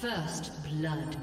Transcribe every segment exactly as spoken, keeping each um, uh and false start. First blood.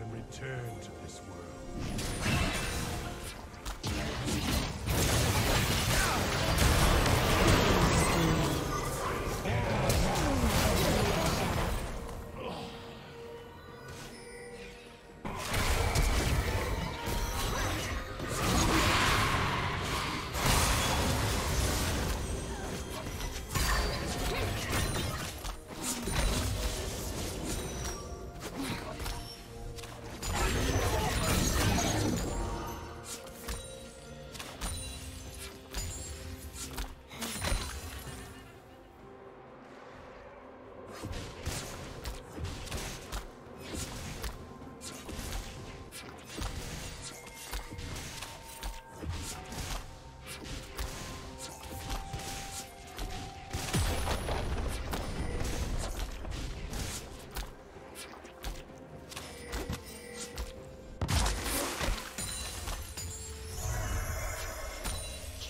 and return to this world.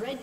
Red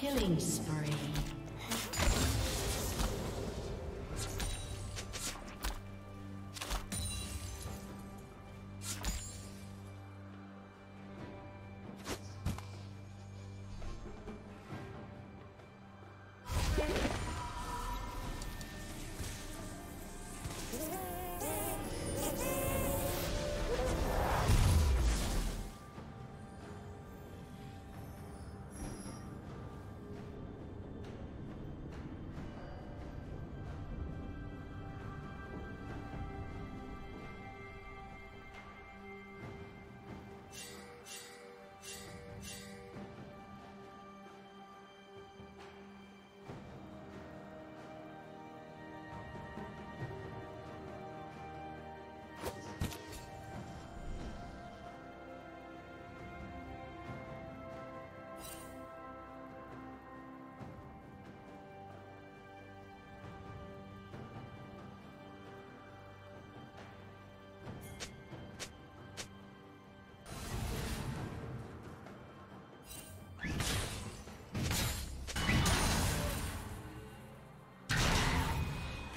Killing spree.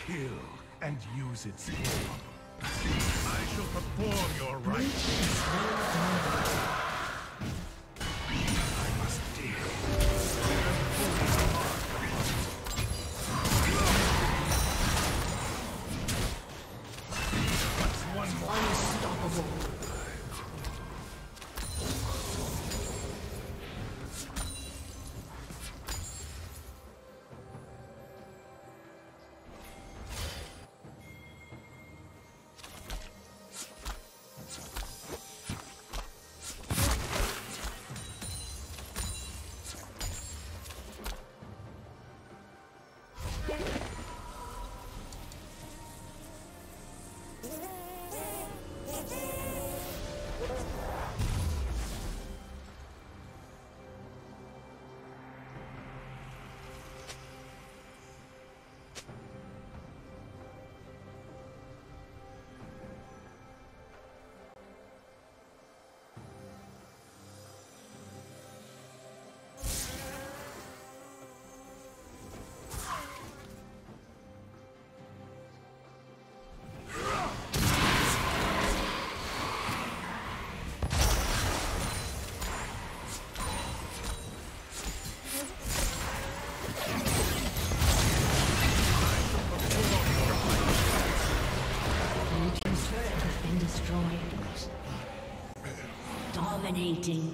Kill and use its skill. I shall perform your rites. I must deal. Dominating.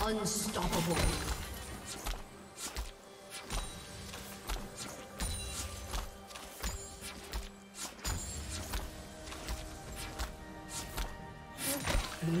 Unstoppable. Blue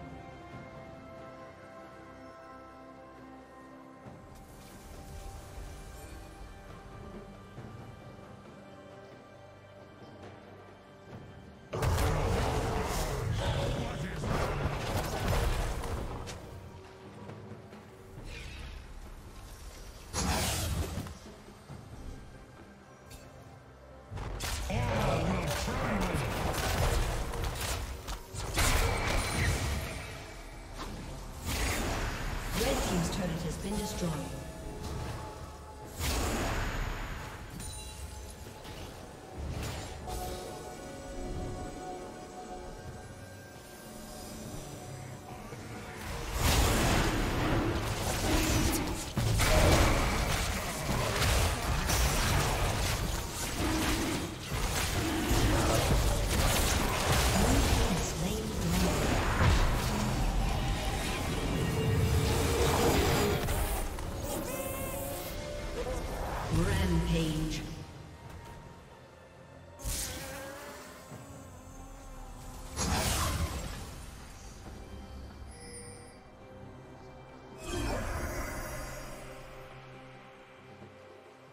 Rampage.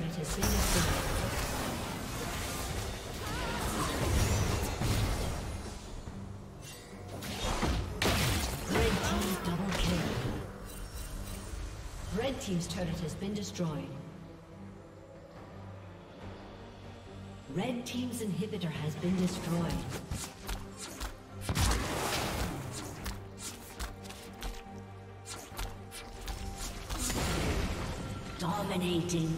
turret has been destroyed. Team's turret has been destroyed. Red team's inhibitor has been destroyed. Dominating.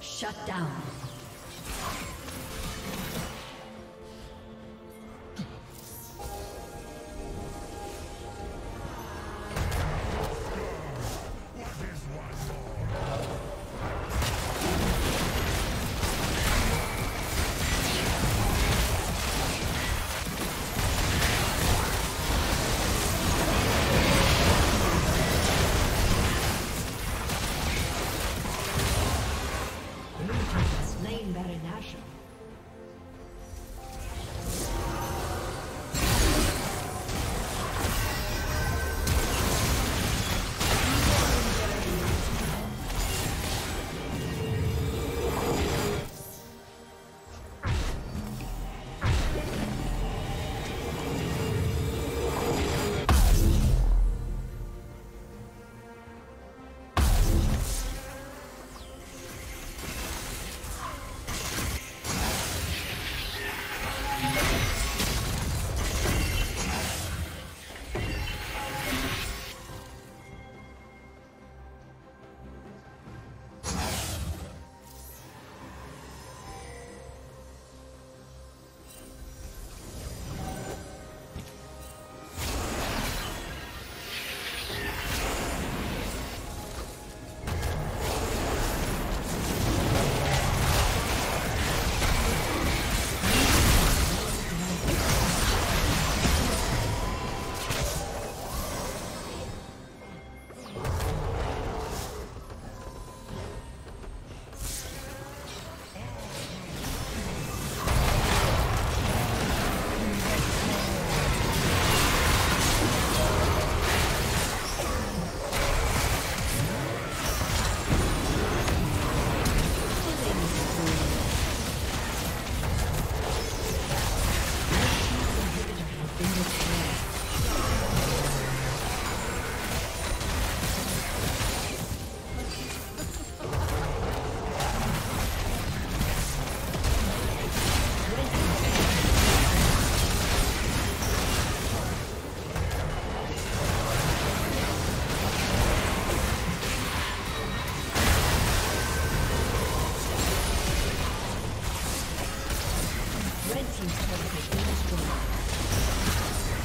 Shut down. Red team's turret has been destroyed.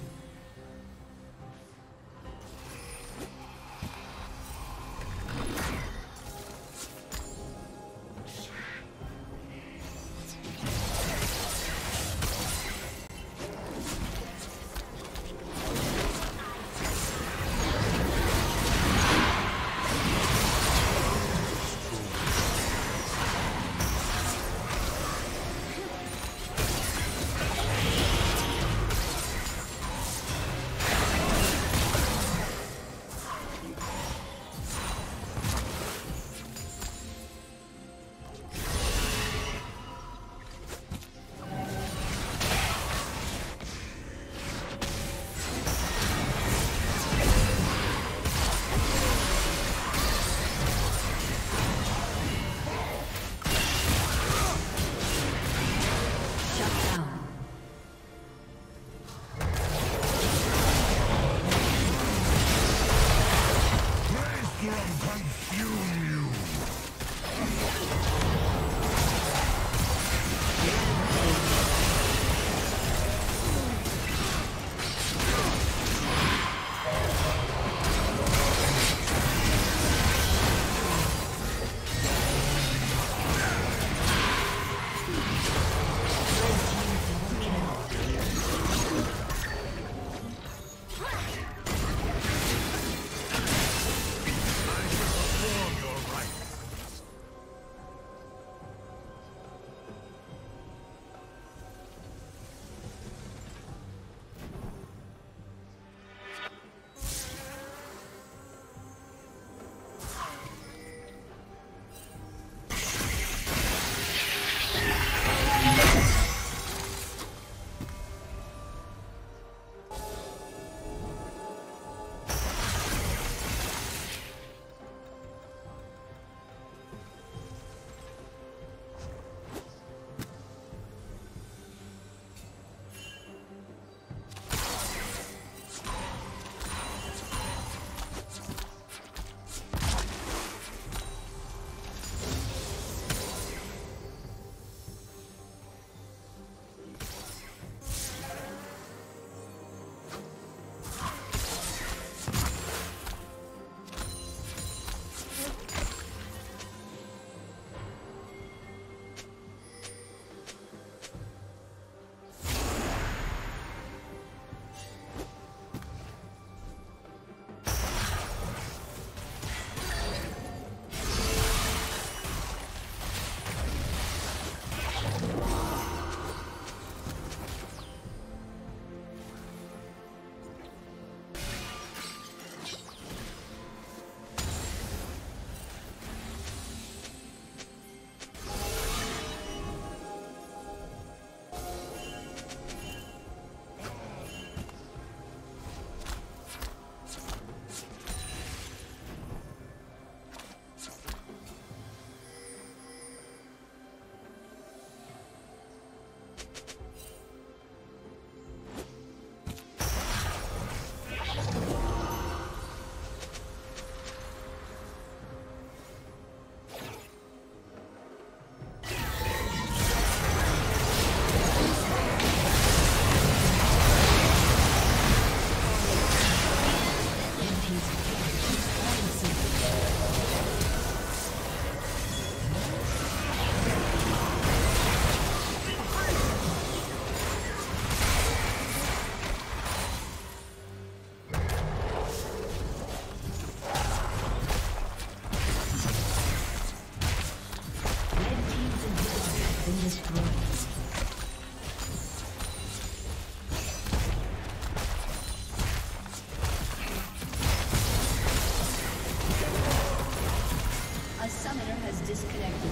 A summoner has disconnected.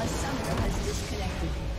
A summoner has disconnected.